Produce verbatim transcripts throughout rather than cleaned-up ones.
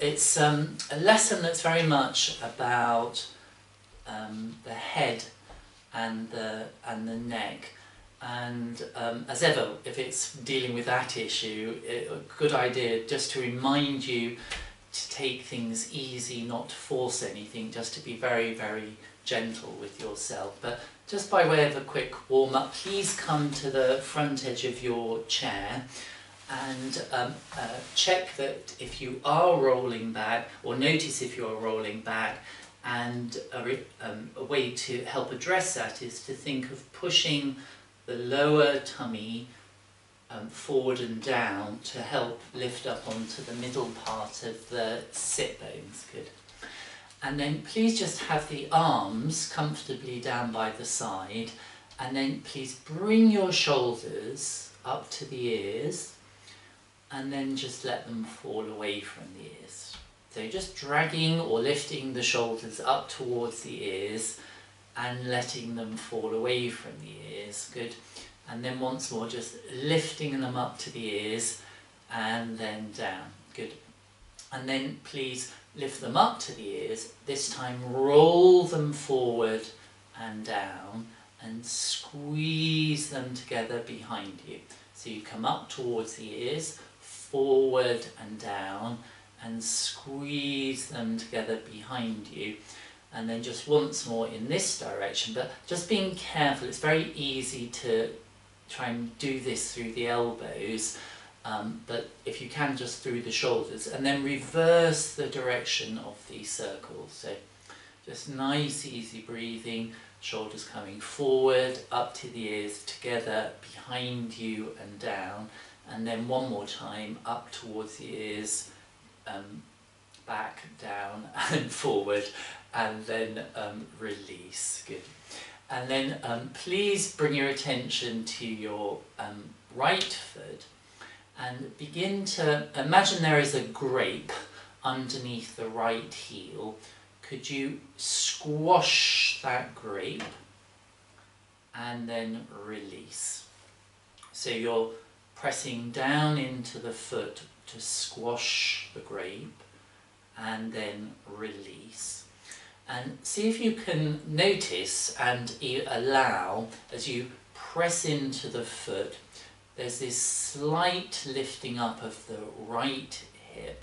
It's um, a lesson that's very much about um, the head and the, and the neck. And um, as ever, if it's dealing with that issue, it, a good idea just to remind you to take things easy, not to force anything, just to be very, very gentle with yourself. But just by way of a quick warm-up, please come to the front edge of your chair and um, uh, check that if you are rolling back, or notice if you're rolling back, and a, um, a way to help address that is to think of pushing the lower tummy um, forward and down to help lift up onto the middle part of the sit bones. Good. And then please just have the arms comfortably down by the side, and then please bring your shoulders up to the ears, and then just let them fall away from the ears. So just dragging or lifting the shoulders up towards the ears and letting them fall away from the ears. Good. And then once more, just lifting them up to the ears and then down. Good. And then please lift them up to the ears. This time roll them forward and down and squeeze them together behind you. So you come up towards the ears, forward and down, and squeeze them together behind you. And then just once more in this direction, but just being careful. It's very easy to try and do this through the elbows, um, but if you can, just through the shoulders. And then reverse the direction of these circles. So just nice, easy breathing, shoulders coming forward, up to the ears, together, behind you and down. And then one more time, up towards the ears, um, back, down and forward, and then um, release. Good. And then um, please bring your attention to your um, right foot and begin to imagine there is a grape underneath the right heel. Could you squash that grape and then release? So you're pressing down into the foot to squash the grape and then release. And see if you can notice and allow, as you press into the foot, there's this slight lifting up of the right hip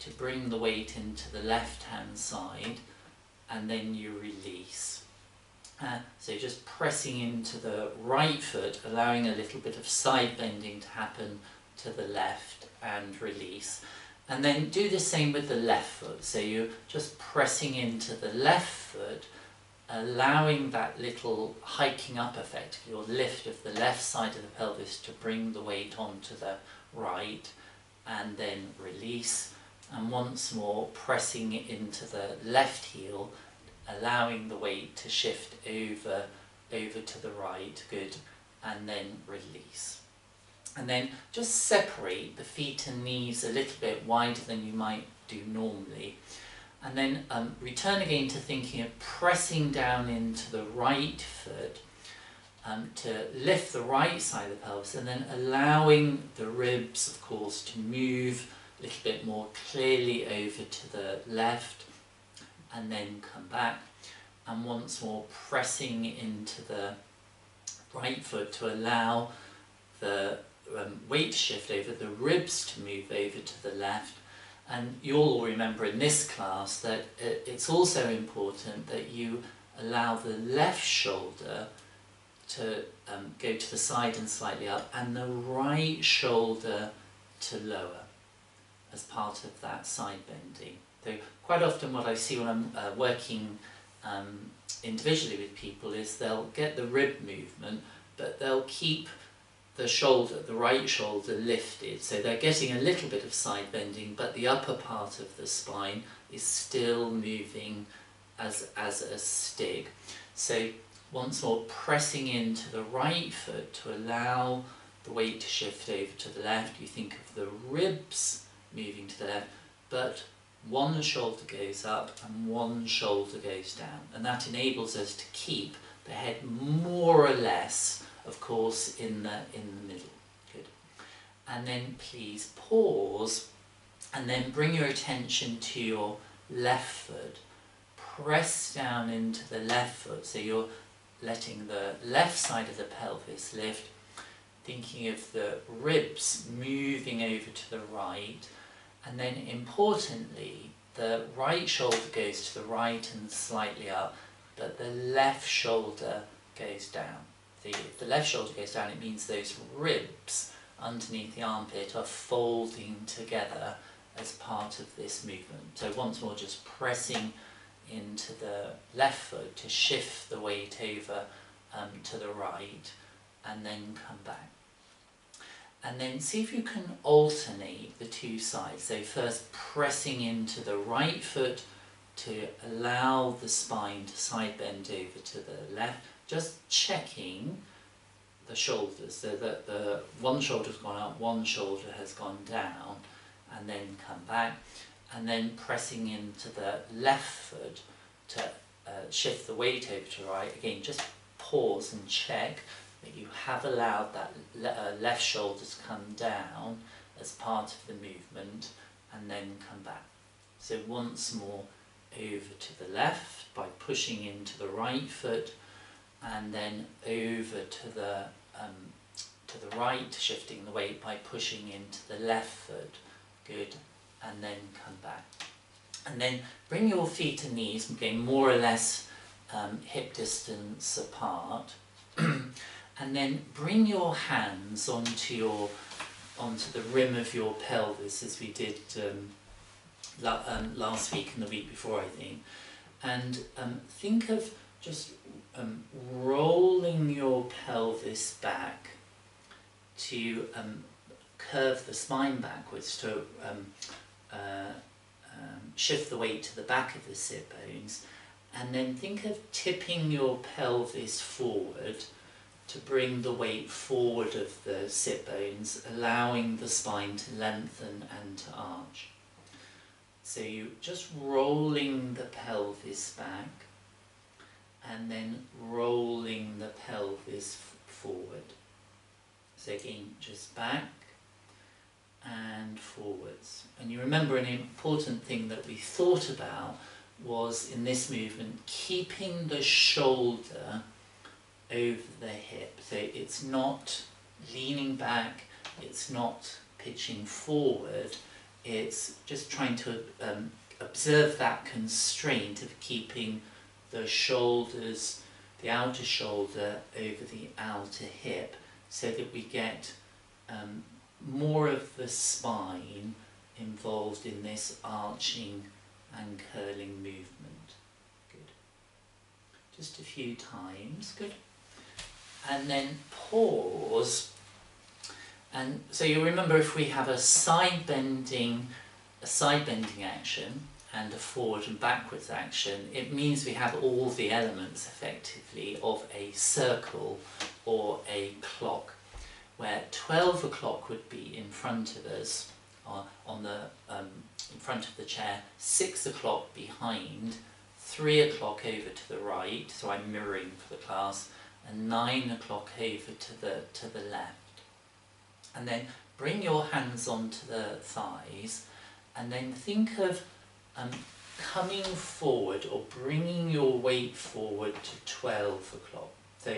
to bring the weight into the left-hand side, and then you release. Uh, so just pressing into the right foot, allowing a little bit of side bending to happen to the left, and release. And then do the same with the left foot. So you're just pressing into the left foot, allowing that little hiking up effect, your lift of the left side of the pelvis to bring the weight onto the right, and then release. And once more, pressing into the left heel, allowing the weight to shift over, over to the right. Good. And then release. And then just separate the feet and knees a little bit wider than you might do normally. And then um, return again to thinking of pressing down into the right foot um, to lift the right side of the pelvis, and then allowing the ribs, of course, to move a little bit more clearly over to the left, and then come back. And once more, pressing into the right foot to allow the Um, weight shift over, the ribs to move over to the left. And you'll all remember in this class that it's also important that you allow the left shoulder to um, go to the side and slightly up, and the right shoulder to lower as part of that side bending. So quite often what I see when I'm uh, working um, individually with people is they'll get the rib movement, but they'll keep the shoulder, the right shoulder, lifted. So they're getting a little bit of side bending, but the upper part of the spine is still moving as, as a stick. So once more, pressing into the right foot to allow the weight to shift over to the left. You think of the ribs moving to the left, but one shoulder goes up and one shoulder goes down. And that enables us to keep the head more or less, of course, in the in the middle. Good. And then please pause and then bring your attention to your left foot. Press down into the left foot, so you're letting the left side of the pelvis lift, thinking of the ribs moving over to the right, and then importantly the right shoulder goes to the right and slightly up, but the left shoulder goes down. The, if the left shoulder goes down, it means those ribs underneath the armpit are folding together as part of this movement. So once more, just pressing into the left foot to shift the weight over um, to the right, and then come back. And then see if you can alternate the two sides. So first pressing into the right foot to allow the spine to side bend over to the left, just checking the shoulders, so that the one shoulder's gone up, one shoulder has gone down, and then come back. And then pressing into the left foot to uh, shift the weight over to the right. Again, just pause and check that you have allowed that le uh, left shoulder to come down as part of the movement, and then come back. So once more over to the left by pushing into the right foot, and then over to the, um, to the right, shifting the weight by pushing into the left foot. Good. And then come back. And then bring your feet and knees, again, more or less um, hip distance apart. And then bring your hands onto your onto the rim of your pelvis, as we did um, la um, last week and the week before, I think. And um, think of just um, rolling your pelvis back to um, curve the spine backwards to um, Uh, um, shift the weight to the back of the sit bones, and then think of tipping your pelvis forward to bring the weight forward of the sit bones, allowing the spine to lengthen and to arch. So you're just rolling the pelvis back, and then rolling the pelvis forward. So again, just back and forwards. And you remember, an important thing that we thought about was, in this movement, keeping the shoulder over the hip. So it's not leaning back, it's not pitching forward, it's just trying to um, observe that constraint of keeping the shoulders, the outer shoulder, over the outer hip, so that we get um, more of the spine involved in this arching and curling movement. Good. Just a few times. Good. And then pause. And so you remember, if we have a side bending, a side bending action and a forward and backwards action, it means we have all the elements effectively of a circle or a clock, where twelve o'clock would be in front of us, uh, on the, um, in front of the chair, six o'clock behind, three o'clock over to the right, so I'm mirroring for the class, and nine o'clock over to the, to the left. And then bring your hands onto the thighs, and then think of um, coming forward or bringing your weight forward to twelve o'clock. So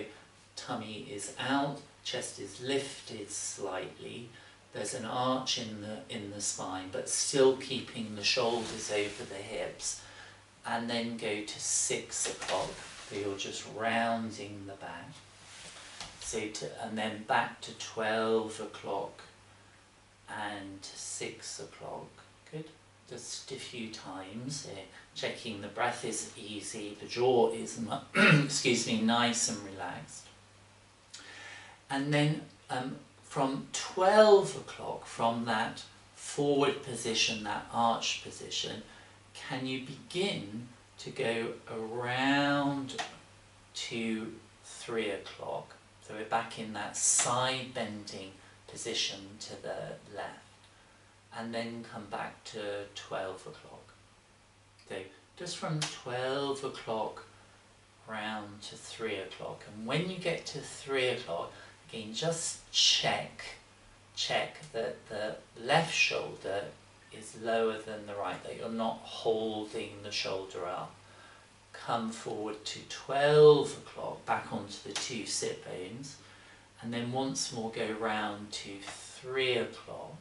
tummy is out, chest is lifted slightly, there's an arch in the, in the spine, but still keeping the shoulders over the hips, and then go to six o'clock, so you're just rounding the back. So to, and then back to twelve o'clock and to six o'clock, good. Just a few times, so checking the breath is easy, the jaw is excuse me, nice and relaxed. And then um, from twelve o'clock, from that forward position, that arched position, can you begin to go around to three o'clock? So we're back in that side bending position to the left, and then come back to twelve o'clock. So just from twelve o'clock round to three o'clock, and when you get to three o'clock, just check, check that the left shoulder is lower than the right, that you're not holding the shoulder up. Come forward to twelve o'clock, back onto the two sit bones, and then once more go round to three o'clock,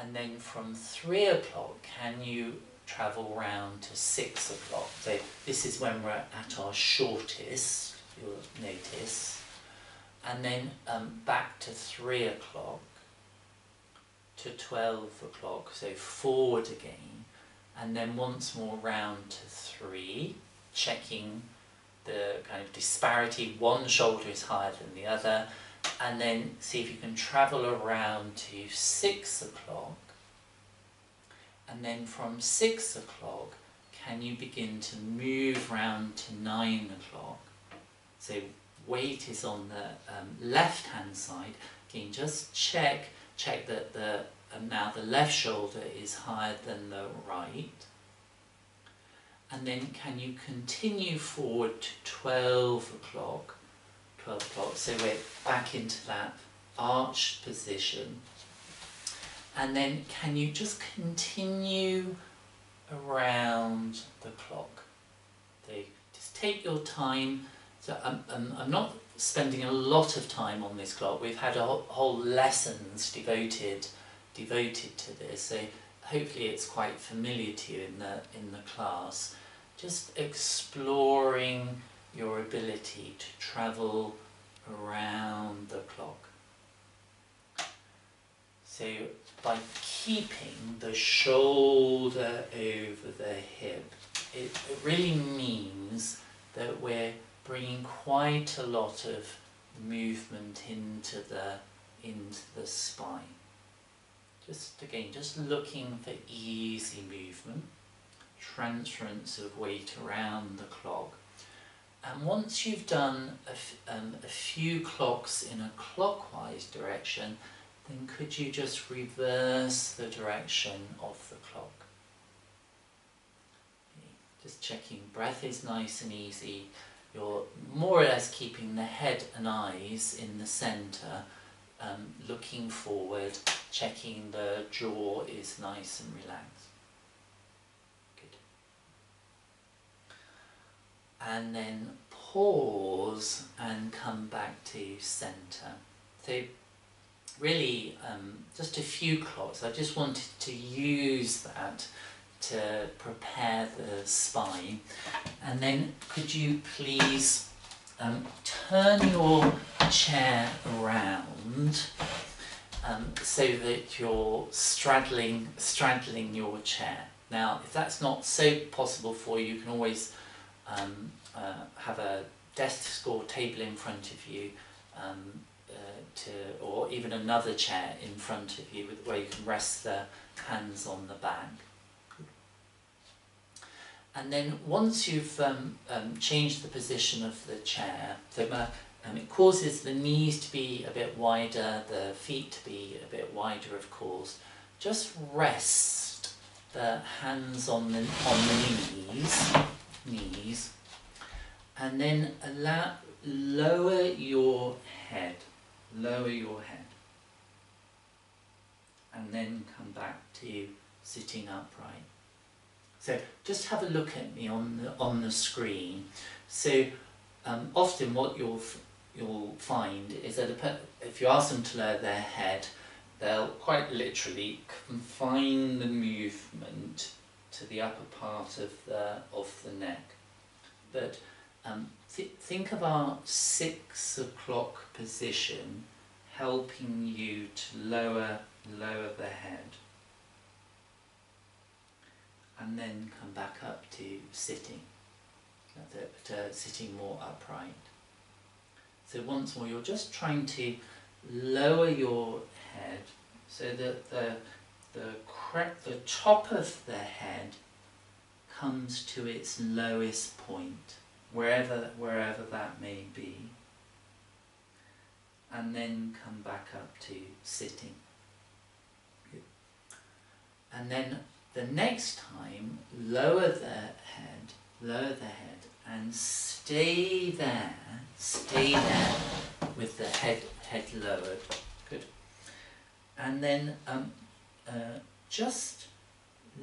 and then from three o'clock can you travel round to six o'clock. So this is when we're at our shortest, you'll notice, and then um, back to three o'clock, to twelve o'clock, so forward again, and then once more round to three, checking the kind of disparity, one shoulder is higher than the other, and then see if you can travel around to six o'clock, and then from six o'clock can you begin to move round to nine o'clock. So weight is on the um, left hand side, again just check check that the um, now the left shoulder is higher than the right, and then can you continue forward to twelve o'clock, twelve o'clock, so we're back into that arched position, and then can you just continue around the clock. So just take your time. So I'm, I'm, I'm not spending a lot of time on this clock. We've had a whole, whole lessons devoted devoted to this, so hopefully it's quite familiar to you in the in the class. Just exploring your ability to travel around the clock. So by keeping the shoulder over the hip, it, it really means that we're bringing quite a lot of movement into the into the spine. Just again, just looking for easy movement, transference of weight around the clock. And once you've done a, um, a few clocks in a clockwise direction, then could you just reverse the direction of the clock? Okay. Just checking breath is nice and easy. You're more or less keeping the head and eyes in the centre, um, looking forward, checking the jaw is nice and relaxed. Good. And then pause and come back to centre. So really um, just a few clocks. I just wanted to use that to prepare the spine, and then could you please um, turn your chair around um, so that you're straddling straddling your chair. Now if that's not so possible for you, you can always um, uh, have a desk or table in front of you, um, uh, to, or even another chair in front of you where you can rest the hands on the back. And then once you've um, um, changed the position of the chair, so, um, it causes the knees to be a bit wider, the feet to be a bit wider of course. Just rest the hands on the, on the knees, knees, and then allow, lower your head, lower your head, and then come back to sitting upright. So just have a look at me on the on the screen. So um, often what you'll you'll find is that if you ask them to lower their head, they'll quite literally confine the movement to the upper part of the of the neck. But um, th think of our six o'clock position helping you to lower lower the head. And then come back up to sitting, to sitting more upright. So once more, you're just trying to lower your head so that the the crack, the top of the head comes to its lowest point, wherever wherever that may be. And then come back up to sitting. And then the next time, lower the head, lower the head, and stay there, stay there with the head head lowered. Good. And then um, uh, just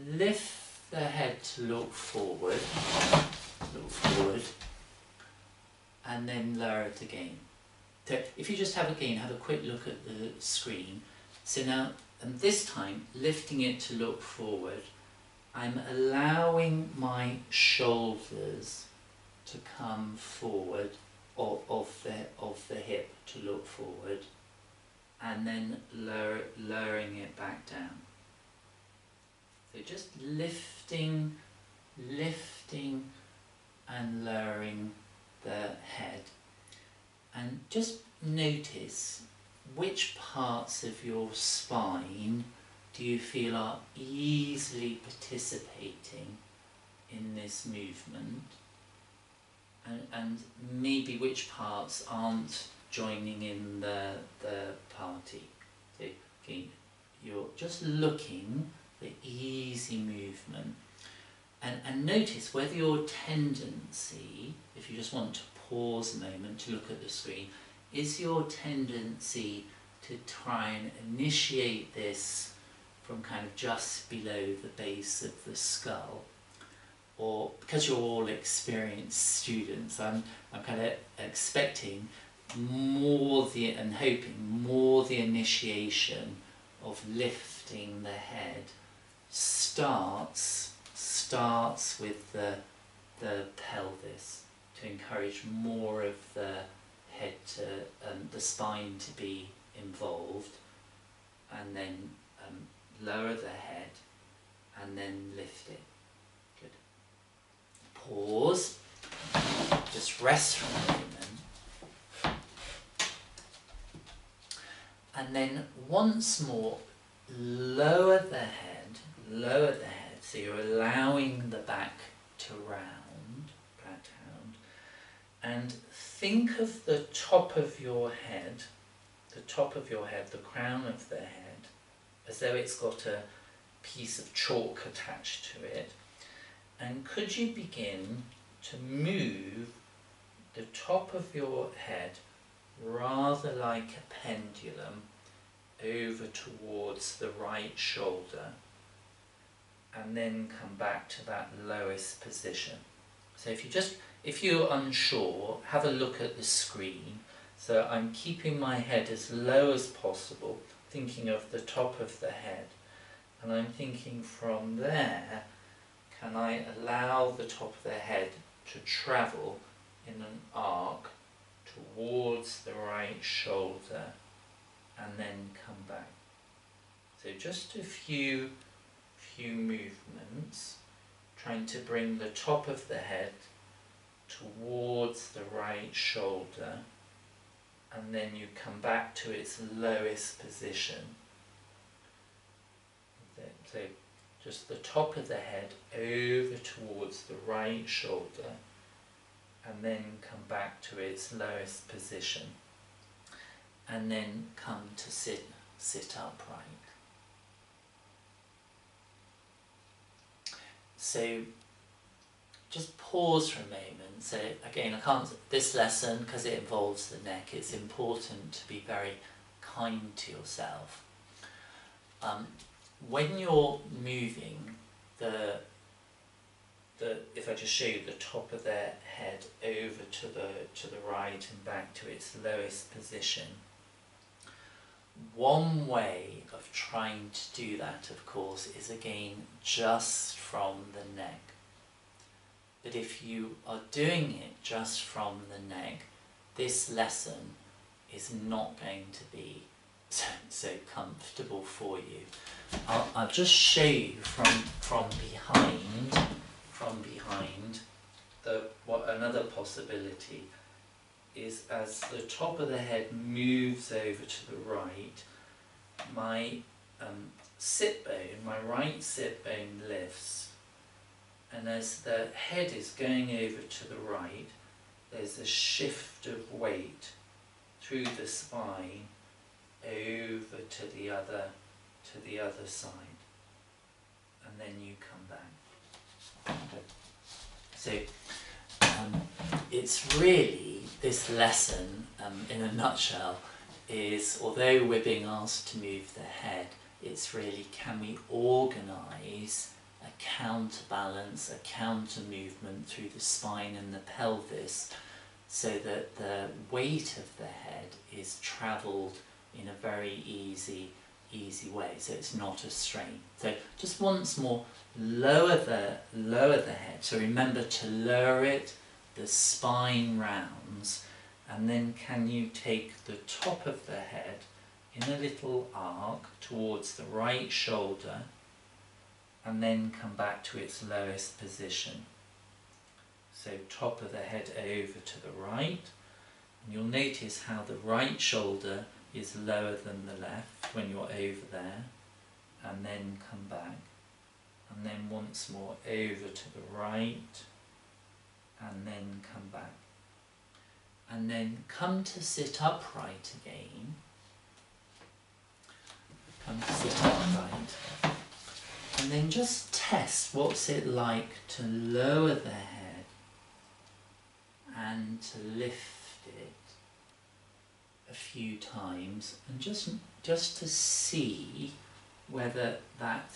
lift the head to look forward, look forward, and then lower it again. So if you just have again, have a quick look at the screen. So now, and this time, lifting it to look forward, I'm allowing my shoulders to come forward of, of, the, of the hip to look forward, and then lower, lowering it back down. So just lifting, lifting and lowering the head. And just notice which parts of your spine do you feel are easily participating in this movement, and, and maybe which parts aren't joining in the, the party. So again, you're just looking the easy movement, and, and notice whether your tendency, if you just want to pause a moment to look at the screen, is your tendency to try and initiate this from kind of just below the base of the skull, or because you're all experienced students, I'm, I'm kind of expecting more the, and hoping more the initiation of lifting the head starts starts with the, the pelvis, to encourage more of the head to, um, the spine to be involved, and then um, lower the head and then lift it. Good. Pause, just rest for a moment, and then once more lower the head, lower the head, so you're allowing the back to round, back round, and think of the top of your head, the top of your head, the crown of the head, as though it's got a piece of chalk attached to it. And could you begin to move the top of your head rather like a pendulum over towards the right shoulder, and then come back to that lowest position. So if you just, if you're unsure, have a look at the screen. So I'm keeping my head as low as possible, thinking of the top of the head, and I'm thinking from there, can I allow the top of the head to travel in an arc towards the right shoulder and then come back? So just a few few movements, trying to bring the top of the head towards the right shoulder, and then you come back to its lowest position. So just the top of the head over towards the right shoulder, and then come back to its lowest position, and then come to sit, sit upright. So just pause for a moment. So again, I can't, this lesson, because it involves the neck, it's important to be very kind to yourself. Um, when you're moving the, the, if I just show you the top of their head over to the, to the right and back to its lowest position, one way of trying to do that, of course, is again just from the neck. But if you are doing it just from the neck, this lesson is not going to be so, so comfortable for you. I'll, I'll just show you from from behind, from behind. The, what another possibility is, as the top of the head moves over to the right, my um, sit bone, my right sit bone lifts, and as the head is going over to the right, there's a shift of weight through the spine over to the other, to the other side, and then you come back. So um, it's really, this lesson, um, in a nutshell, is although we're being asked to move the head, It's really, can we organise a counterbalance, a counter movement through the spine and the pelvis so that the weight of the head is travelled in a very easy, easy way, so it's not a strain. So just once more, lower the, lower the head, so remember to lower it, the spine rounds, and then can you take the top of the head in a little arc towards the right shoulder and then come back to its lowest position. So top of the head over to the right, and you'll notice how the right shoulder is lower than the left when you're over there, and then come back, and then once more over to the right, and then come back, and then come to sit upright again. Come to sit upright, and then just test what's it like to lower the head and to lift it a few times, and just just to see whether that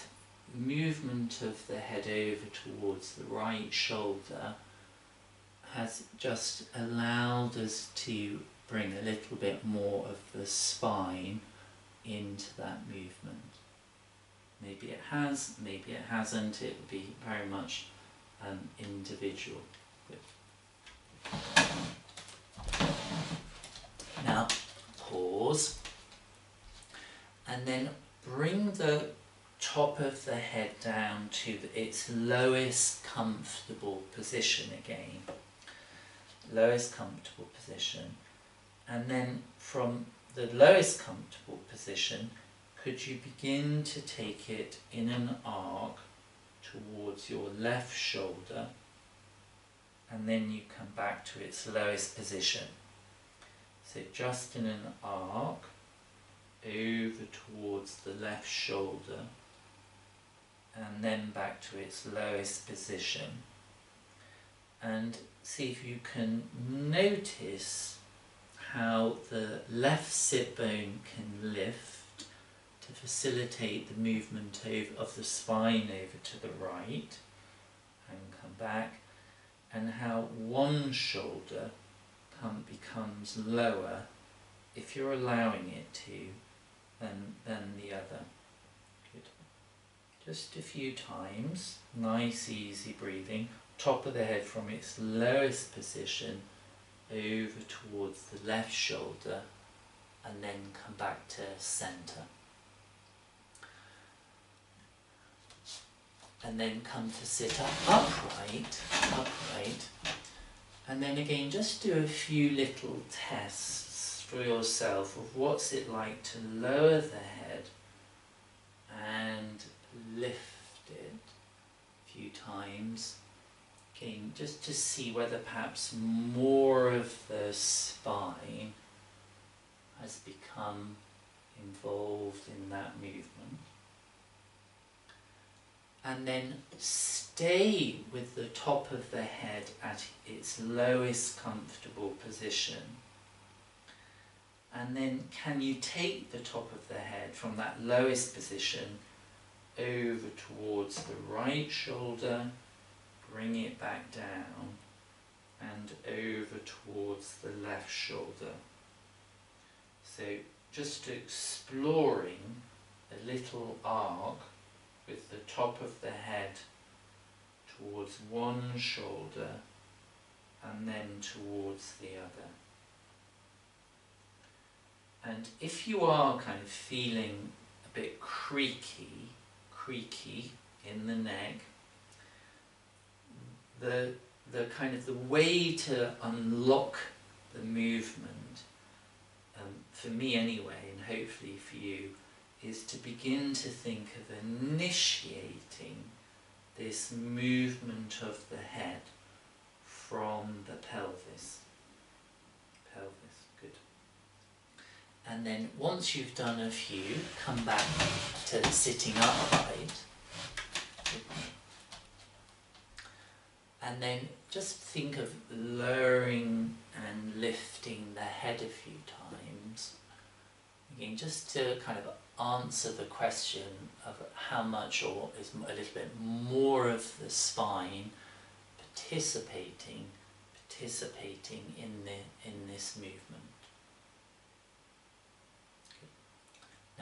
movement of the head over towards the right shoulder has just allowed us to bring a little bit more of the spine into that movement. Maybe it has, maybe it hasn't, it would be very much um, individual. Now pause and then bring the top of the head down to its lowest comfortable position again. Lowest comfortable position, and then from the lowest comfortable position, could you begin to take it in an arc towards your left shoulder, and then you come back to its lowest position. So just in an arc over towards the left shoulder and then back to its lowest position, and see if you can notice how the left sit bone can lift to facilitate the movement of the spine over to the right and come back, and how one shoulder come, becomes lower, if you're allowing it to, than, than the other. Good. Just a few times, nice easy breathing. Top of the head from its lowest position over towards the left shoulder, and then come back to centre. And then come to sit up, upright, upright. And then again, just do a few little tests for yourself of what's it like to lower the head and lift it a few times. Again, just to see whether perhaps more of the spine has become involved in that movement. And then stay with the top of the head at its lowest comfortable position. And then can you take the top of the head from that lowest position over towards the right shoulder, bring it back down and over towards the left shoulder. So just exploring a little arc with the top of the head towards one shoulder and then towards the other. And if you are kind of feeling a bit creaky, creaky in the neck, The, the kind of the way to unlock the movement, um, for me anyway, and hopefully for you, is to begin to think of initiating this movement of the head from the pelvis. Pelvis, good. And then once you've done a few, come back to sitting upright. And then just think of lowering and lifting the head a few times. Again, just to kind of answer the question of how much, or is a little bit more of the spine participating participating in the in this movement. Good.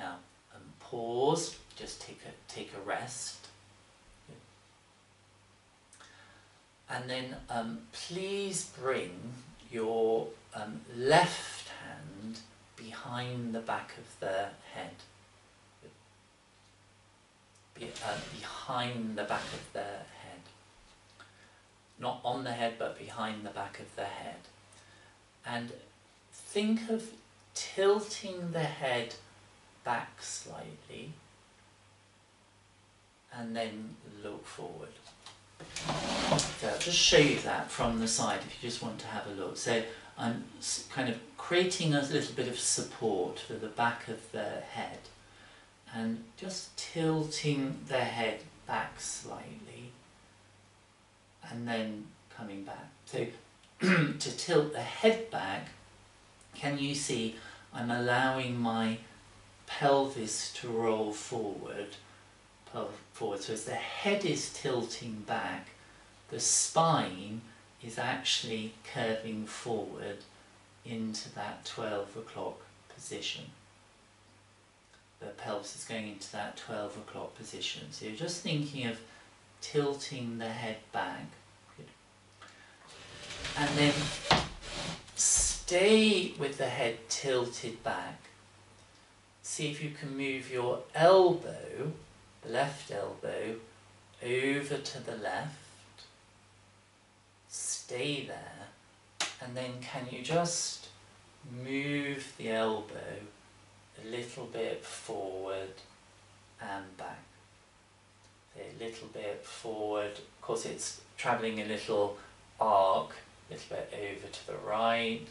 Now um, pause, just take a take a rest. Good. And then um, please bring your um, left hand behind the back of the head. Be, uh, behind the back of the head. Not on the head, but behind the back of the head. And think of tilting the head back slightly and then look forward. So I'll just show you that from the side if you just want to have a look. So I'm kind of creating a little bit of support for the back of the head and just tilting the head back slightly and then coming back. So to tilt the head back, can you see I'm allowing my pelvis to roll forward, forward. So as the head is tilting back, the spine is actually curving forward into that twelve o'clock position. The pelvis is going into that twelve o'clock position. So you're just thinking of tilting the head back. Good. And then stay with the head tilted back. See if you can move your elbow, the left elbow, over to the left. Stay there, and then can you just move the elbow a little bit forward and back, a little bit forward, of course it's travelling a little arc, a little bit over to the right,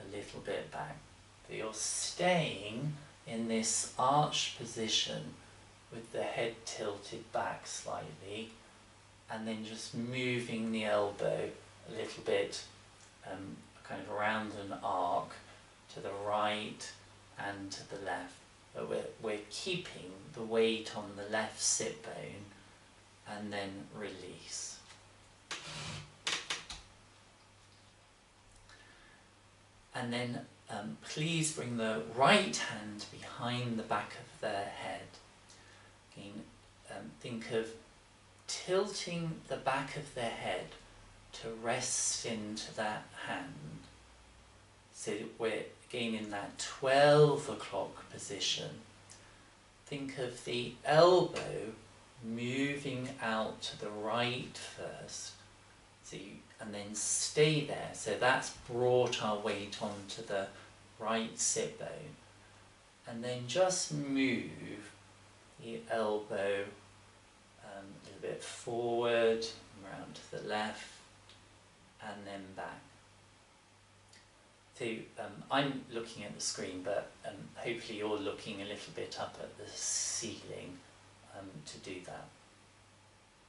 a little bit back. So you're staying in this arched position with the head tilted back slightly and then just moving the elbow a little bit um, kind of around an arc to the right and to the left. But we're, we're keeping the weight on the left sit bone and then release. And then um, please bring the right hand behind the back of the head. Again, um, think of tilting the back of the head to rest into that hand. So we're again in that twelve o'clock position. Think of the elbow moving out to the right first. So you, and then stay there. So that's brought our weight onto the right sit bone. And then just move the elbow um, a little bit forward, around to the left, and then back. So um, I'm looking at the screen, but um, hopefully you're looking a little bit up at the ceiling um, to do that.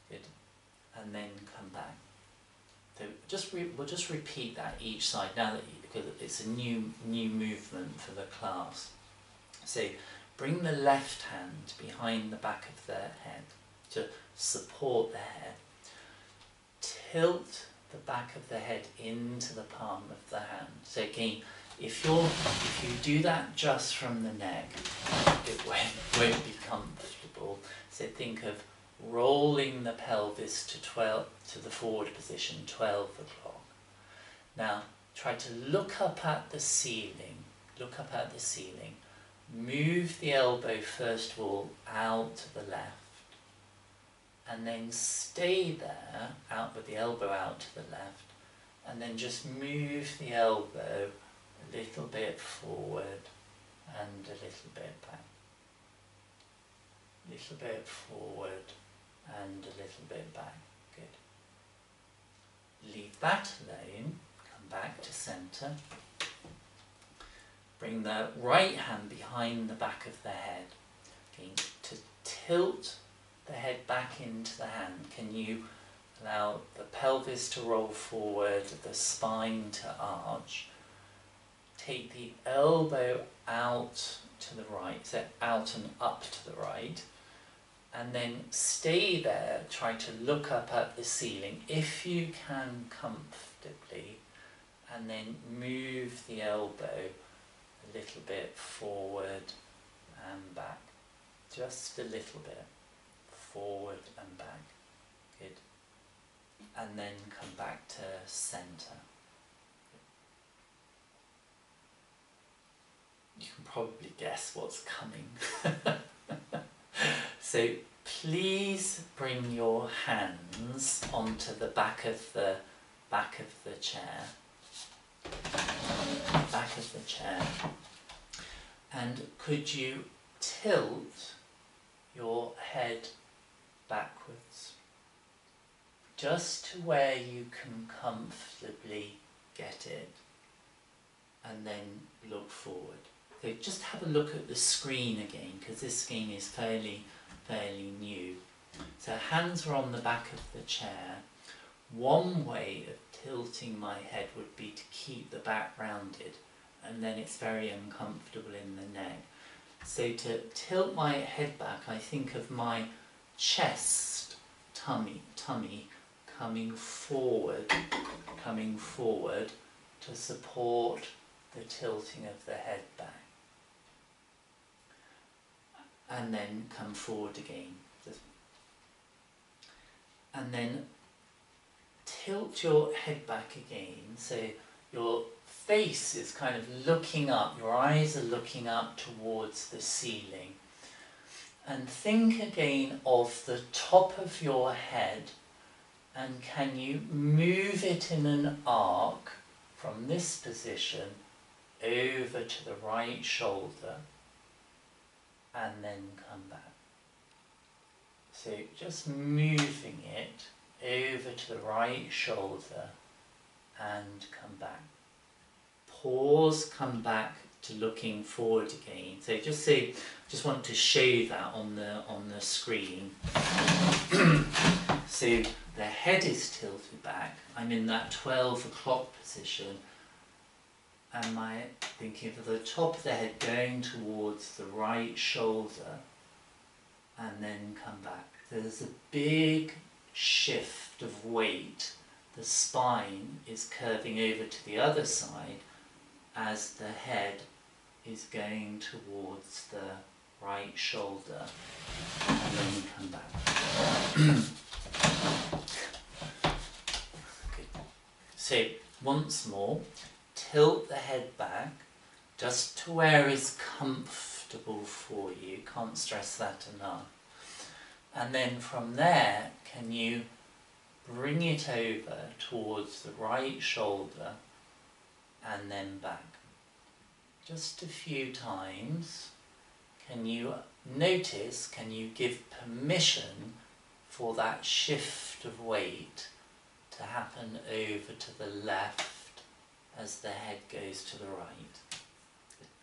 Good. And then come back. So just re we'll just repeat that each side now that you, because it's a new new movement for the class. So bring the left hand behind the back of the head to support the head. Tilt the back of the head into the palm of the hand. So again, if you're if you do that just from the neck, it won't, won't be comfortable. So think of rolling the pelvis to twelve to the forward position, twelve o'clock. Now try to look up at the ceiling. Look up at the ceiling. Move the elbow first of all out to the left. And then stay there, out with the elbow out to the left, and then just move the elbow a little bit forward and a little bit back. A little bit forward and a little bit back. Good. Leave that alone, come back to centre. Bring the right hand behind the back of the head. Okay, to tilt the head back into the hand. Can you allow the pelvis to roll forward, the spine to arch? Take the elbow out to the right, so out and up to the right, and then stay there, try to look up at the ceiling if you can comfortably, and then move the elbow a little bit forward and back, just a little bit, forward and back, good, and then come back to centre. You can probably guess what's coming. So please bring your hands onto the back of the back of the chair, back of the chair, and could you tilt your head backwards just to where you can comfortably get it, and then look forward. So just have a look at the screen again, because this screen is fairly, fairly new. So hands are on the back of the chair. One way of tilting my head would be to keep the back rounded, and then it's very uncomfortable in the neck. So to tilt my head back, I think of my chest, tummy, tummy coming forward, coming forward to support the tilting of the head back. And then come forward again. And then tilt your head back again, so your face is kind of looking up, your eyes are looking up towards the ceiling. And think again of the top of your head, and can you move it in an arc from this position over to the right shoulder, and then come back. So just moving it over to the right shoulder and come back. Pause, come back to looking forward again. So just see, just want to show that on the on the screen. So the head is tilted back. I'm in that twelve o'clock position. Am I thinking of the top of the head going towards the right shoulder, and then come back. There's a big shift of weight. The spine is curving over to the other side as the head is going towards the right shoulder, and then come back. Good. So once more, tilt the head back just to where is comfortable for you, can't stress that enough. And then from there, can you bring it over towards the right shoulder and then back. Just a few times. Can you notice, can you give permission for that shift of weight to happen over to the left as the head goes to the right,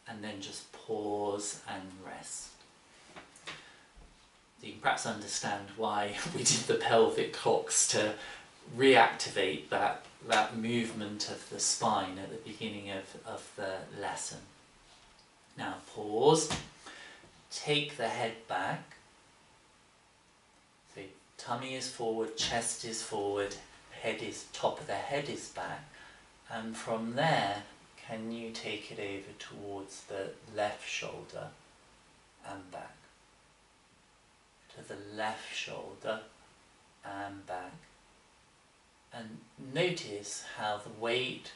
and then just pause and rest. You can perhaps understand why we did the pelvic clocks, to reactivate that, that movement of the spine at the beginning of, of the lesson. Now pause, take the head back, so tummy is forward, chest is forward, head is top of the head is back. And from there, can you take it over towards the left shoulder and back? To the left shoulder and back. And notice how the weight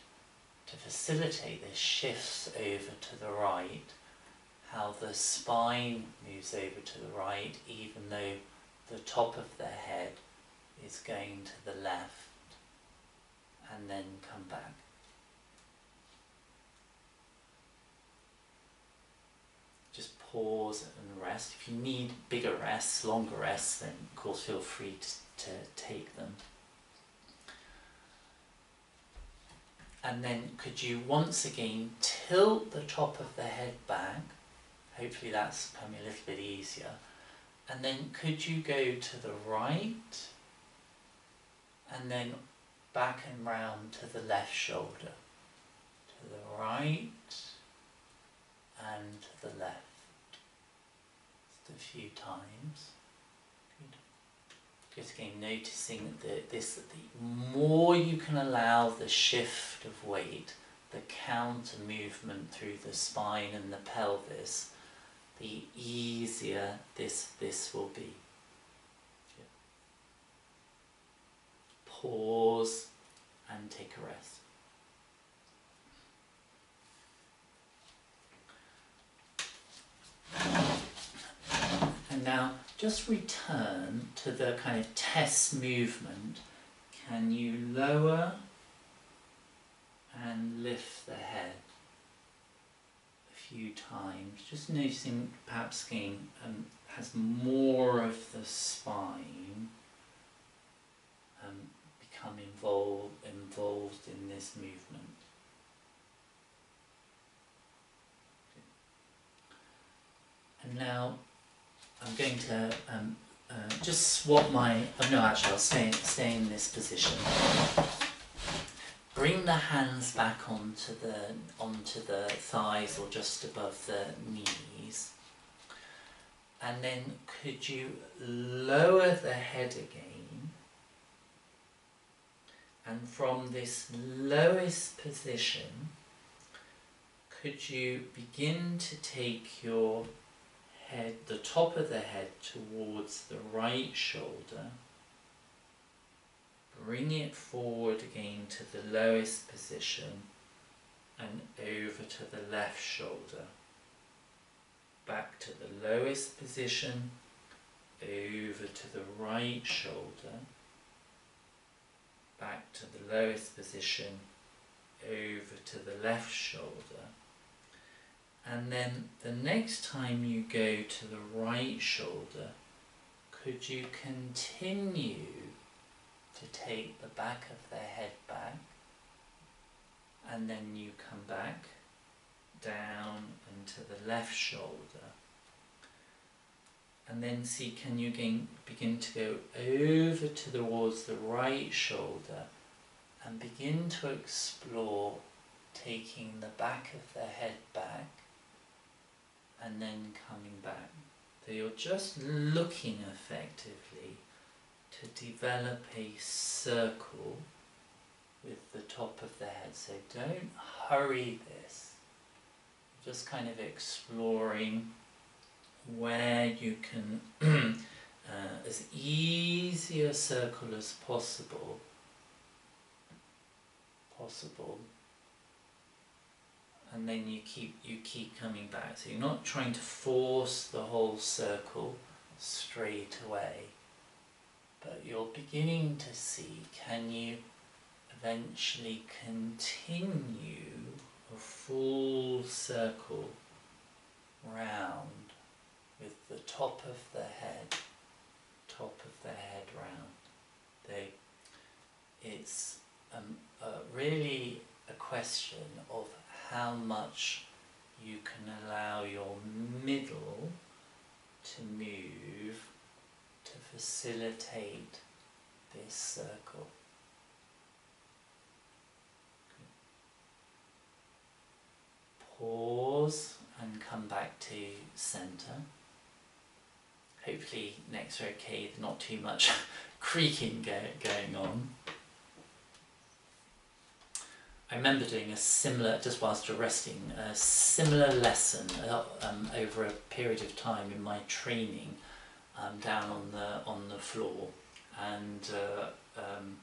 to facilitate this shifts over to the right, how the spine moves over to the right, even though the top of the head is going to the left, and then come back. Just pause and rest. If you need bigger rests, longer rests, then of course feel free to, to take them. And then could you once again tilt the top of the head back? Hopefully that's becoming a little bit easier. And then could you go to the right, and then back and round to the left shoulder, to the right and to the left. just a few times. Good. Just again noticing that this, the more you can allow the shift of weight, the counter movement through the spine and the pelvis, the easier this, this will be. Good. Pause and take a rest. And now just return to the kind of test movement. Can you lower and lift the head a few times? Just noticing perhaps again um, has more of the spine um, become involved, involved in this movement. And now I'm going to um, uh, just swap my, oh no actually I'll stay, stay in this position. Bring the hands back onto the, onto the thighs or just above the knees. And then could you lower the head again? And from this lowest position, could you begin to take your head, the top of the head, towards the right shoulder, bring it forward again to the lowest position and over to the left shoulder, back to the lowest position, over to the right shoulder, back to the lowest position, over to the left shoulder. And then the next time you go to the right shoulder, could you continue to take the back of the head back, and then you come back down and to the left shoulder, and then see, can you gain, begin to go over towards the right shoulder and begin to explore taking the back of the head back and then coming back. So you're just looking effectively to develop a circle with the top of the head. So don't hurry this. Just kind of exploring where you can, uh, as easy a circle as possible, possible, and then you keep, you keep coming back. So you're not trying to force the whole circle straight away. But you're beginning to see, can you eventually continue a full circle round with the top of the head, top of the head round. They, it's um, uh, really a question of how much you can allow your middle to move to facilitate this circle. Good. Pause and come back to centre. Hopefully next row okay, not too much creaking go going on. I remember doing a similar, just whilst resting, a similar lesson uh, um, over a period of time in my training. Um, down on the on the floor, and uh, um,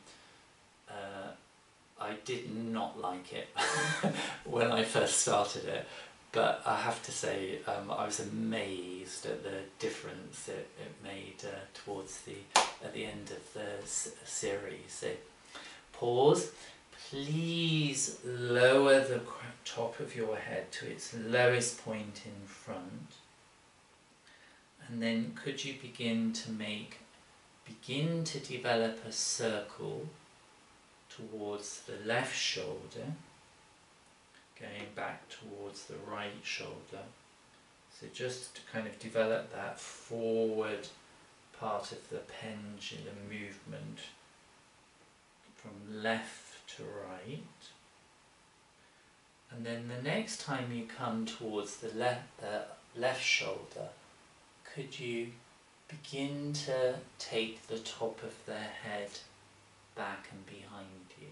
uh, I did not like it when I first started it, but I have to say um, I was amazed at the difference it, it made uh, towards the at the end of the s series. So pause, please lower the top of your head to its lowest point in front. And then could you begin to make, begin to develop a circle towards the left shoulder, going back towards the right shoulder. So just to kind of develop that forward part of the pendulum movement from left to right. And then the next time you come towards the left, the left shoulder, could you begin to take the top of their head back and behind you?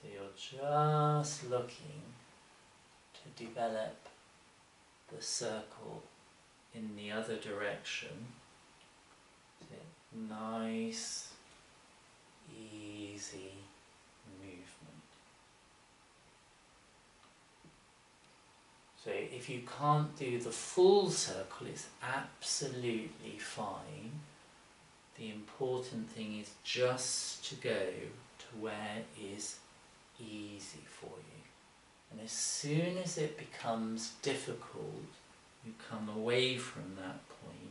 So you're just looking to develop the circle in the other direction. Nice, easy movement. So if you can't do the full circle, it's absolutely fine. The important thing is just to go to where is easy for you. And as soon as it becomes difficult, you come away from that point.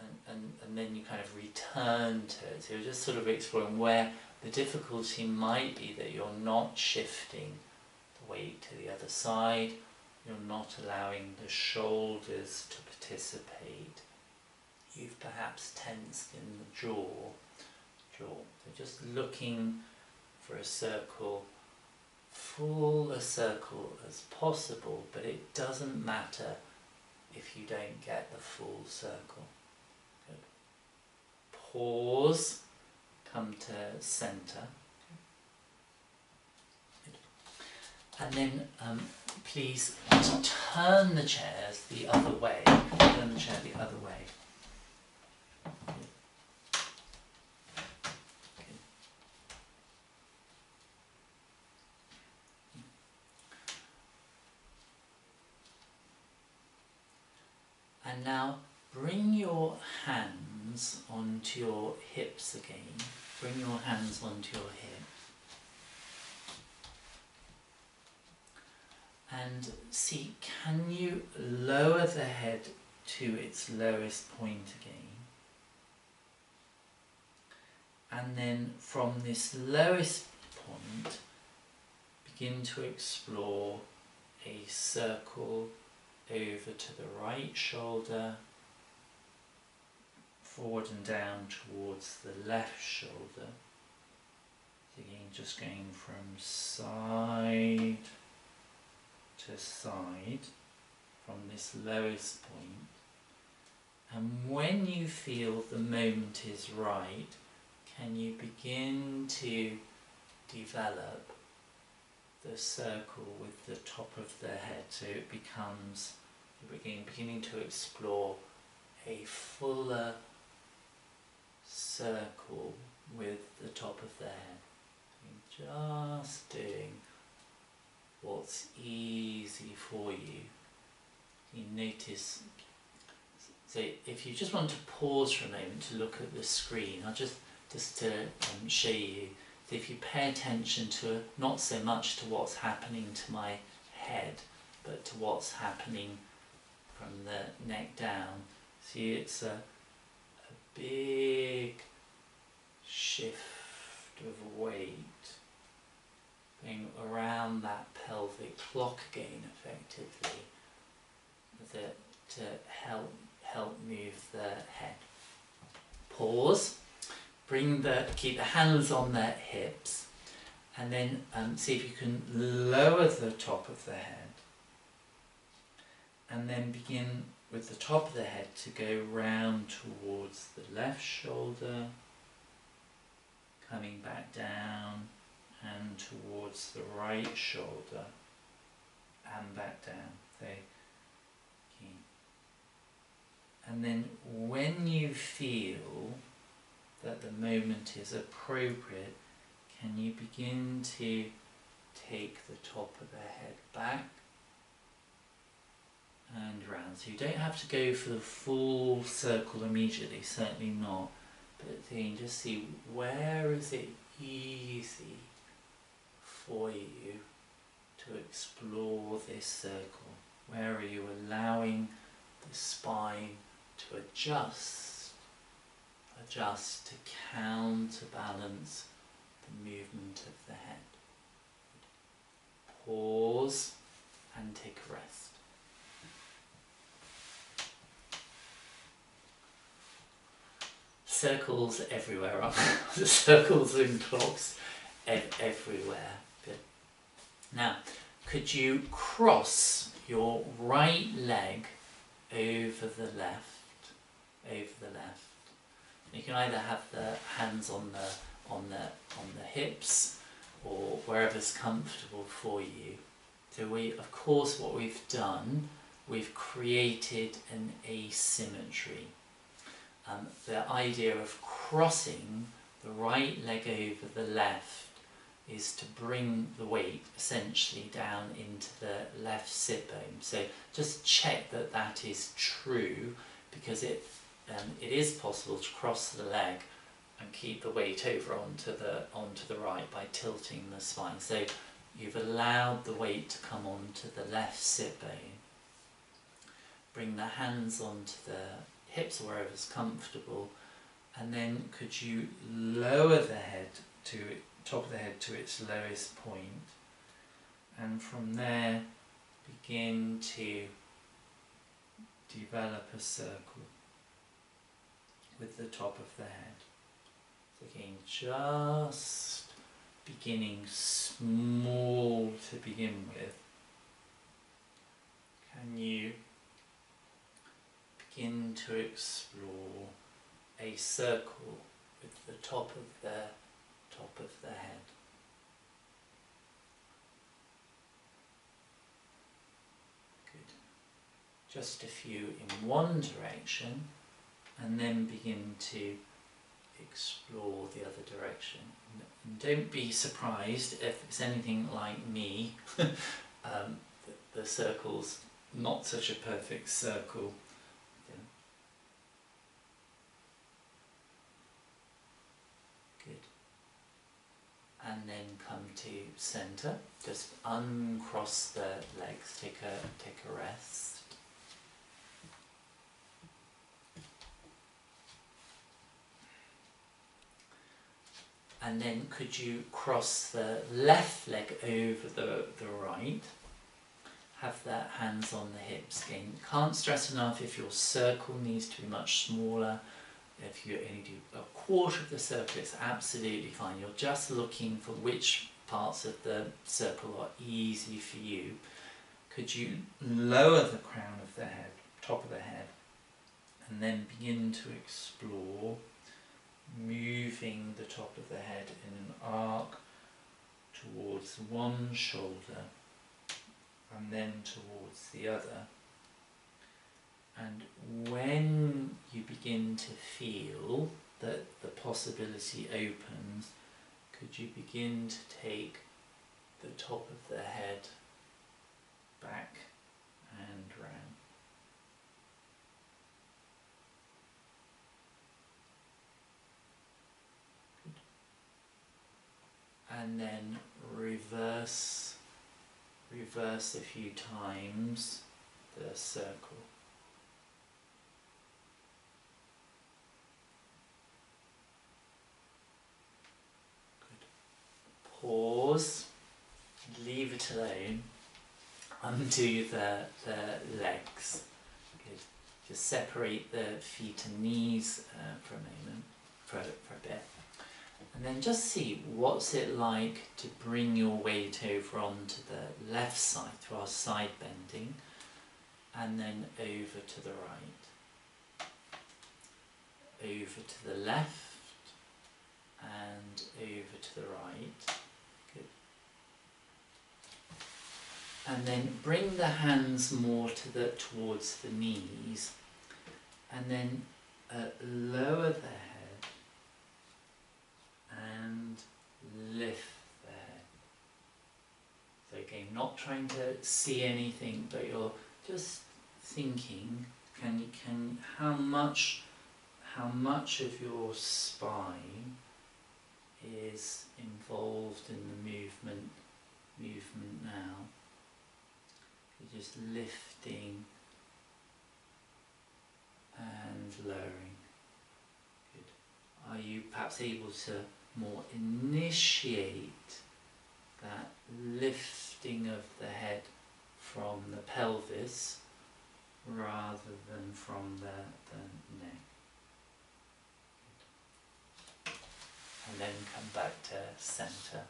And, and, and then you kind of return to it. So you're just sort of exploring where the difficulty might be, that you're not shifting the weight to the other side, you're not allowing the shoulders to participate, you've perhaps tensed in the jaw. jaw. So just looking for a circle, full a circle as possible, but it doesn't matter if you don't get the full circle. Pause, come to centre, and then um, please turn the chairs the other way, turn the chair the other way. Okay. And now bring your hands onto your hips again. Bring your hands onto your hip. And see, can you lower the head to its lowest point again? And then from this lowest point, begin to explore a circle over to the right shoulder, forward and down towards the left shoulder. Again, just going from side to side from this lowest point. And when you feel the moment is right, can you begin to develop the circle with the top of the head, so it becomes, you begin beginning to explore a fuller circle with the top of the head. And just doing what's easy for you. You notice, so if you just want to pause for a moment to look at the screen, I'll just, just to um, show you, so if you pay attention to, not so much to what's happening to my head, but to what's happening from the neck down. See, it's a big shift of weight going around that pelvic block again, effectively, that to help help move the head. Pause. Bring the keep the hands on the hips, and then um, see if you can lower the top of the head, and then begin with the top of the head to go round towards the left shoulder, coming back down and towards the right shoulder and back down. Okay. And then when you feel that the moment is appropriate, can you begin to take the top of the head back and round. So you don't have to go for the full circle immediately, certainly not, but then just see where is it easy for you to explore this circle. Where are you allowing the spine to adjust, adjust to counterbalance the movement of the head. Pause and take a rest. Circles everywhere, aren't there? The circles and clocks ev everywhere. Good. Now, could you cross your right leg over the left, over the left. You can either have the hands on the on the on the hips or wherever's comfortable for you. So we, of course, what we've done, we've created an asymmetry. Um, the idea of crossing the right leg over the left is to bring the weight essentially down into the left sit bone. So just check that that is true, because it um, it is possible to cross the leg and keep the weight over onto the onto the right by tilting the spine. So you've allowed the weight to come onto the left sit bone. Bring the hands onto the hips, wherever's comfortable, and then could you lower the head to top of the head to its lowest point, and from there begin to develop a circle with the top of the head. So again, just beginning small to begin with. Can you begin to explore a circle with the top of the top of the head? Good. Just a few in one direction, and then begin to explore the other direction. And don't be surprised if it's anything like me. um, the, the circle's not such a perfect circle. And then come to centre. Just uncross the legs. Take a take a rest. And then could you cross the left leg over the the right? Have the hands on the hips. Again, can't stress enough, if your circle needs to be much smaller, if you only do a quarter of the circle, it's absolutely fine. You're just looking for which parts of the circle are easy for you. Could you lower the crown of the head, top of the head, and then begin to explore, moving the top of the head in an arc towards one shoulder and then towards the other. And when you begin to feel that the possibility opens, could you begin to take the top of the head back and round? Good. And then reverse, reverse a few times the circle. Pause, leave it alone, undo the, the legs. Good. Just separate the feet and knees uh, for a moment, for, for a bit. And then just see what's it like to bring your weight over onto the left side through our side bending, and then over to the right. Over to the left, and over to the right. And then bring the hands more to the, towards the knees, and then uh, lower the head and lift the head. So again, not trying to see anything, but you're just thinking, can you can how much how much of your spine is involved in the movement movement now? You're just lifting and lowering. Good. Are you perhaps able to more initiate that lifting of the head from the pelvis rather than from the, the neck? Good. And then come back to centre.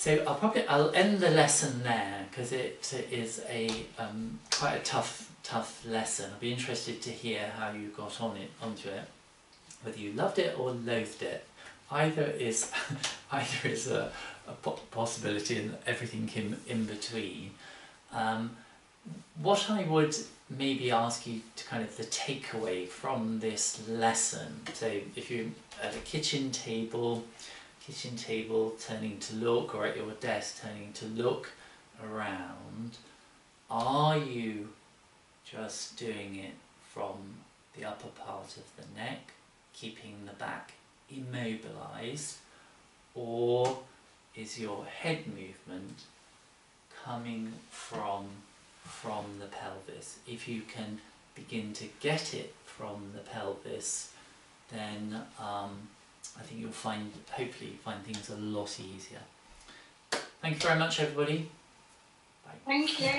So I'll probably I'll end the lesson there, because it is a um, quite a tough tough lesson. I'll be interested to hear how you got on it onto it, whether you loved it or loathed it. Either is either is a, a possibility, and everything in in between. Um, what I would maybe ask you to kind of the takeaway from this lesson. So if you're at a kitchen table. kitchen table turning to look, or at your desk turning to look around, are you just doing it from the upper part of the neck, keeping the back immobilized, or is your head movement coming from from the pelvis? If you can begin to get it from the pelvis, then um, I think you'll find, hopefully, find things a lot easier. Thank you very much, everybody. Bye. Thank you.